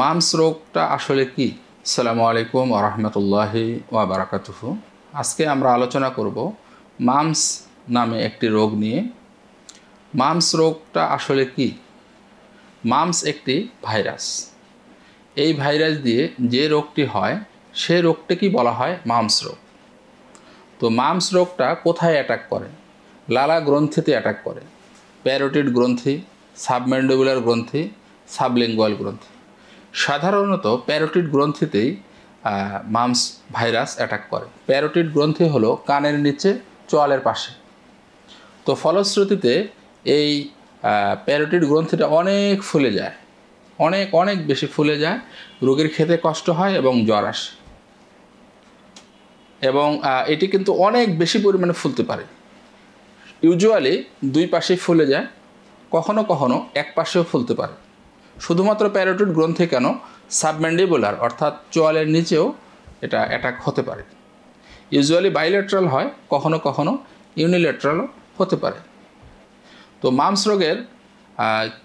Mums रोगटा आसले कि? আসসালামু আলাইকুম ওয়া রাহমাতুল্লাহি ওয়া বারাকাতুহু। আজকে আমরা আলোচনা করব মাম্পস নামে একটি রোগ নিয়ে। মাম্পস রোগটা আসলে কি? মাম্পস একটি ভাইরাস। এই ভাইরাস দিয়ে যে রোগটি হয় সেই রোগটিকে বলা হয় মাম্পস রোগ। তো মাম্পস রোগটা কোথায় অ্যাটাক করে? লালা গ্রন্থিতে অ্যাটাক করে। প্যারোটিড গ্রন্থি, সাবম্যান্ডিবুলার গ্রন্থি, সাবলিঙ্গুয়াল গ্রন্থি। সাধারণত প্যারোটিড গ্রন্থিতেই মাম্পস ভাইরাস অ্যাটাক করে। প্যারোটিড গ্রন্থি হলো কানের নিচে চোয়ালের পাশে। তো ফলশ্রুতিতে এই প্যারোটিড গ্রন্থিটা অনেক ফুলে যায়, অনেক বেশি ফুলে যায়। রোগীর খেতে কষ্ট হয় এবং জ্বর আসে, এবং এটি কিন্তু অনেক বেশি পরিমাণে ফুলতে পারে। ইউজুয়ালি দুই পাশেই ফুলে যায়, কখনো কখনো এক পাশেও ফুলতে পারে। শুধুমাত্র প্যারোটিড গ্রন্থি কেন, সাবম্যান্ডিবুলার অর্থাৎ চোয়ালের নিচেও এটা অ্যাটাক হতে পারে। ইউজুয়ালি বাইলেটারাল হয়, কখনো কখনো ইউনিলেটারালও হতে পারে। তো মাম্পস রোগের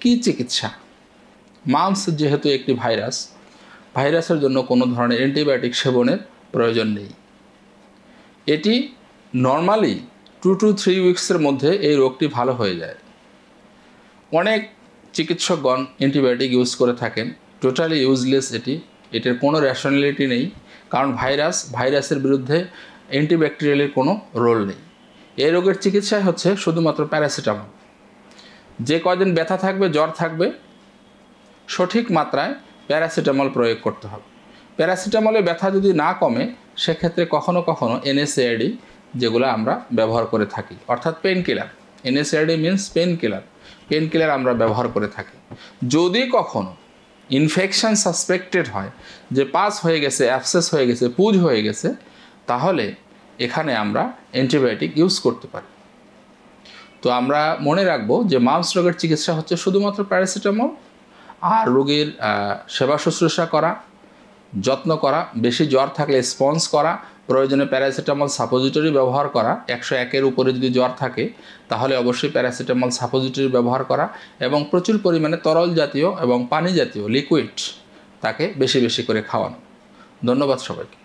কী চিকিৎসা? মাম্পস যেহেতু একটি ভাইরাস, ভাইরাসের জন্য কোনো ধরনের অ্যান্টিবায়োটিক সেবনের প্রয়োজন নেই। এটি নর্মালি 2-3 উইকসের মধ্যে এই রোগটি ভালো হয়ে যায়। অনেক চিকিৎসকগণ অ্যান্টিবায়োটিক ইউজ করে থাকেন। টোটালি ইউজলেস এটি, এটার কোনো রেশনালিটি নেই, কারণ ভাইরাসের বিরুদ্ধে অ্যান্টিব্যাকটেরিয়ালের কোনো রোল নেই। এই রোগের চিকিৎসায় হচ্ছে শুধুমাত্র প্যারাসিটামল। যে কয়দিন ব্যথা থাকবে, জ্বর থাকবে, সঠিক মাত্রায় প্যারাসিটামল প্রয়োগ করতে হবে। প্যারাসিটামলে ব্যথা যদি না কমে, সেক্ষেত্রে কখনো কখনো NSAID যেগুলো আমরা ব্যবহার করে থাকি, অর্থাৎ pen killer. NSAID means pain killer আমরা ব্যবহার করে থাকি। যদি কখনো ইনফেকশান সাসপেক্টেড হয়, যে পাস হয়ে গেছে, অ্যাবসেস হয়ে গেছে, পুজ হয়ে গেছে, তাহলে এখানে আমরা অ্যান্টিবায়োটিক ইউজ করতে পারি। তো আমরা মনে রাখবো যে মাম্পস রোগের চিকিৎসা হচ্ছে শুধুমাত্র প্যারাসিটামল আর রোগীর সেবা শুশ্রূষা করা, যত্ন করা, বেশি জ্বর থাকলে স্পঞ্জ করা, প্রয়োজনে প্যারাসিটামল সাপোজিটরি ব্যবহার করা। 101-এর উপরে যদি জ্বর থাকে তাহলে অবশ্যই প্যারাসিটামল সাপোজিটরি ব্যবহার করা, এবং প্রচুর পরিমাণে তরল জাতীয় এবং পানি জাতীয় লিকুইড তাকে বেশি করে খাওয়ানো। ধন্যবাদ সবাইকে।